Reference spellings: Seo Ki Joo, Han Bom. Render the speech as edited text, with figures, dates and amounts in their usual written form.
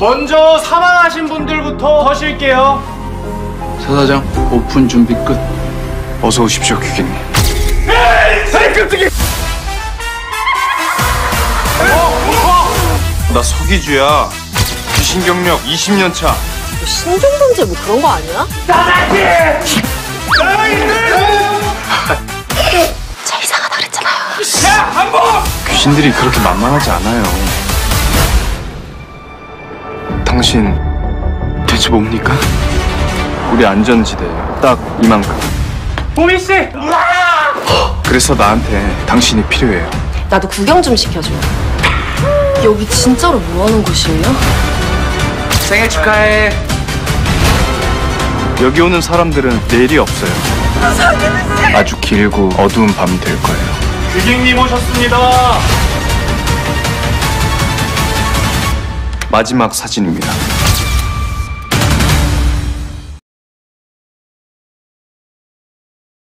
먼저 사망하신 분들부터 서실게요. 사사장, 오픈 준비 끝. 어서 오십시오, 귀객님. 에이! 깜짝이야! 나 서기주야. 귀신 경력 20년 차. 신종범죄 뭐 그런 거 아니야? 나나지! 제 이상하다 그랬잖아요. 야! 한 번! 귀신들이 그렇게 만만하지 않아요. 당신 대체 뭡니까? 우리 안전지대예요. 딱 이만큼. 보미 씨! 그래서 나한테 당신이 필요해요. 나도 구경 좀 시켜줘. 여기 진짜로 뭐하는 곳이에요? 생일 축하해. 여기 오는 사람들은 내일이 없어요. 아주 길고 어두운 밤이 될 거예요. 귀객님 오셨습니다. 마지막 사진입니다.